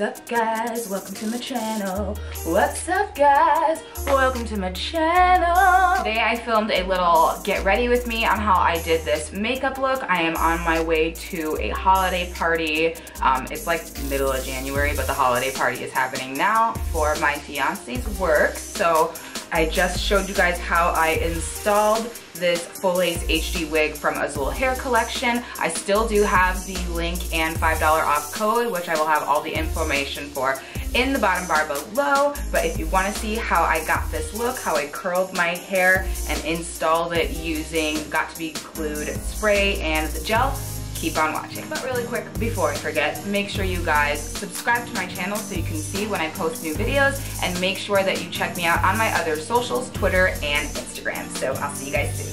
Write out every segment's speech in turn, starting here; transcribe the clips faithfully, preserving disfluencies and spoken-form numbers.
What's up guys, welcome to my channel. What's up guys, welcome to my channel. Today I filmed a little get ready with me on how I did this makeup look. I am on my way to a holiday party. Um, it's like middle of January, but the holiday party is happening now for my fiance's work. So I just showed you guys how I installed this full lace H D wig from Azul Hair Collection. I still do have the link and five dollar off code, which I will have all the information for in the bottom bar below. But if you want to see how I got this look, how I curled my hair and installed it using Got to Be Glued spray and the gel, keep on watching. But really quick, before I forget, make sure you guys subscribe to my channel so you can see when I post new videos, and make sure that you check me out on my other socials, Twitter and Instagram. So I'll see you guys soon.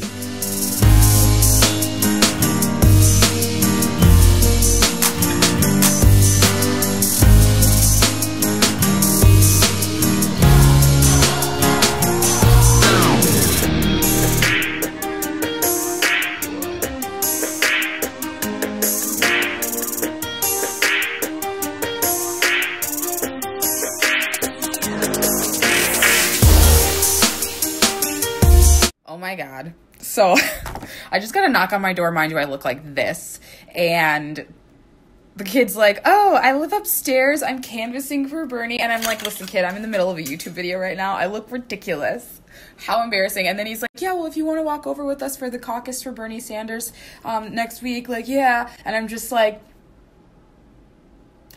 Oh my God. So I just got a knock on my door. Mind you, I look like this. And the kid's like, oh, I live upstairs. I'm canvassing for Bernie. And I'm like, listen, kid, I'm in the middle of a YouTube video right now. I look ridiculous. How embarrassing. And then he's like, yeah, well, if you want to walk over with us for the caucus for Bernie Sanders um, next week, like, yeah. And I'm just like,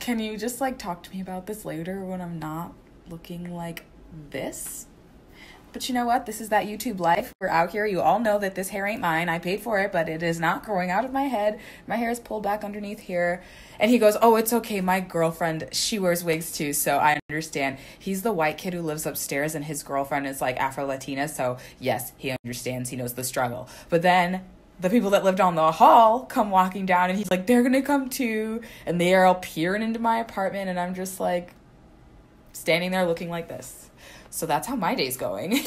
can you just like talk to me about this later when I'm not looking like this? But you know what? This is that YouTube life. We're out here. You all know that this hair ain't mine. I paid for it, but it is not growing out of my head. My hair is pulled back underneath here. And he goes, oh, it's okay. My girlfriend, she wears wigs too, so I understand. He's the white kid who lives upstairs, and his girlfriend is like Afro-Latina, so yes, he understands. He knows the struggle. But then the people that lived on the hall come walking down, and he's like, they're going to come too. And they are all peering into my apartment, and I'm just like standing there looking like this. So that's how my day's going.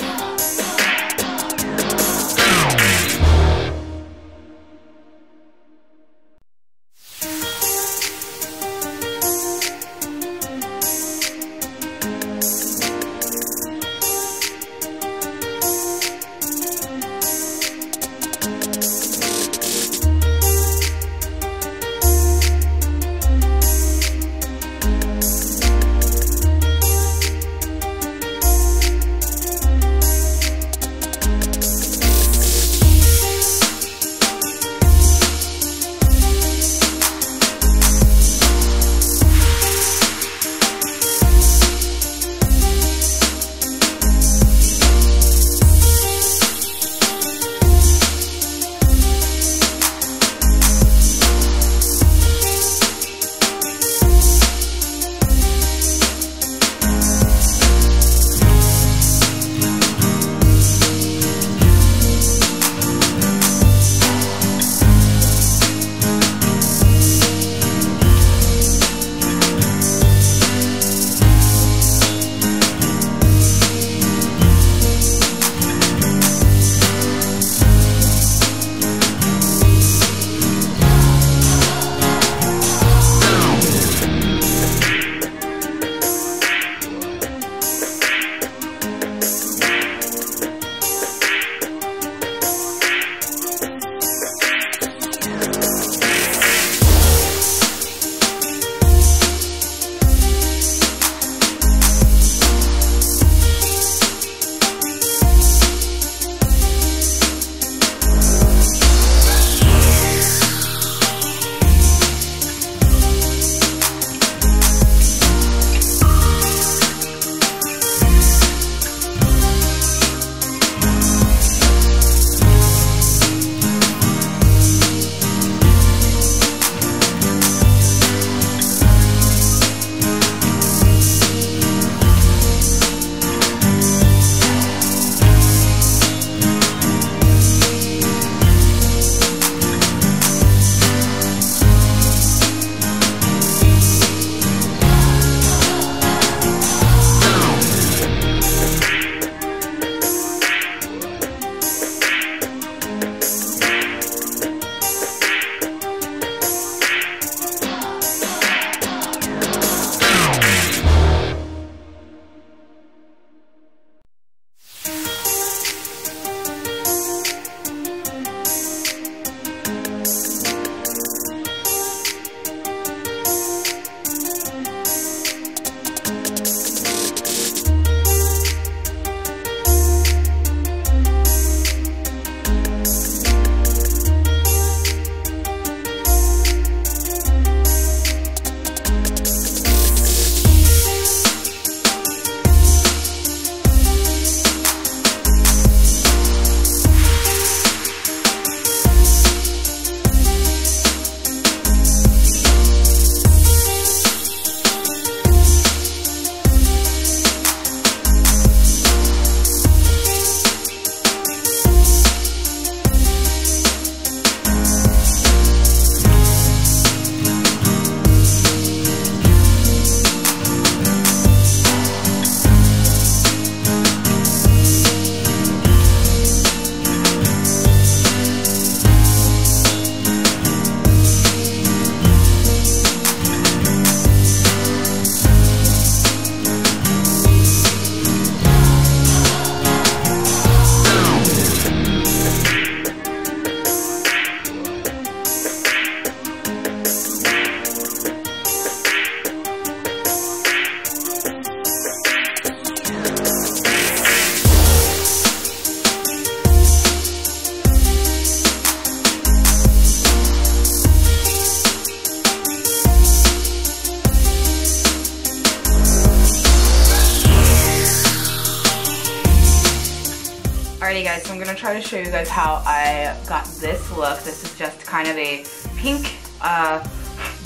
Alrighty guys, so I'm gonna try to show you guys how I got this look. This is just kind of a pink, uh,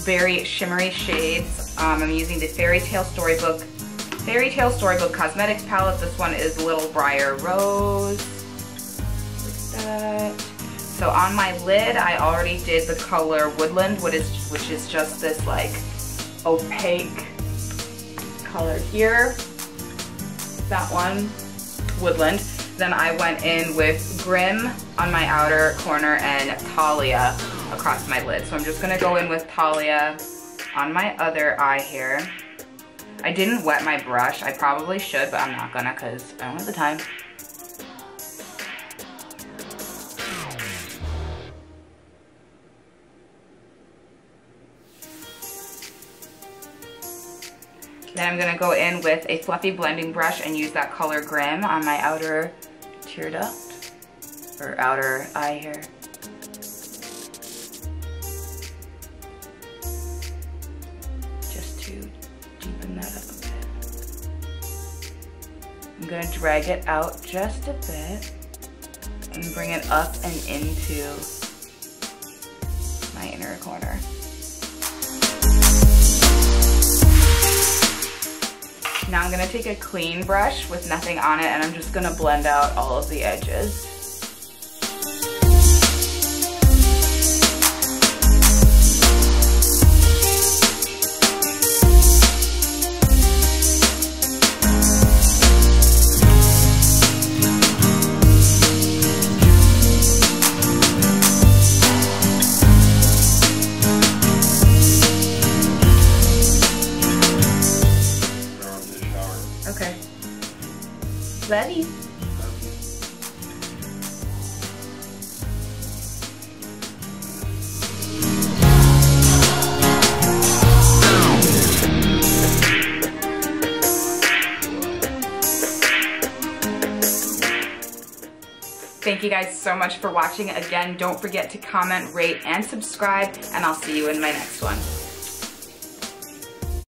berry shimmery shades. Um, I'm using the Fairy Tale Storybook, Fairy Tale Storybook Cosmetics palette. This one is Little Briar Rose. Look at that. So on my lid, I already did the color Woodland, which is, which is just this like opaque color here. That one, Woodland. Then I went in with Grim on my outer corner and Talia across my lid. So I'm just gonna go in with Talia on my other eye here. I didn't wet my brush. I probably should, but I'm not gonna because I don't have the time. Then I'm gonna go in with a fluffy blending brush and use that color Grim on my outer tear duct, or outer eye here. Just to deepen that up a bit. I'm gonna drag it out just a bit and bring it up and into my inner corner. Now I'm gonna take a clean brush with nothing on it and I'm just gonna blend out all of the edges. Okay. Ready? Thank you guys so much for watching. Again, don't forget to comment, rate, and subscribe, and I'll see you in my next one.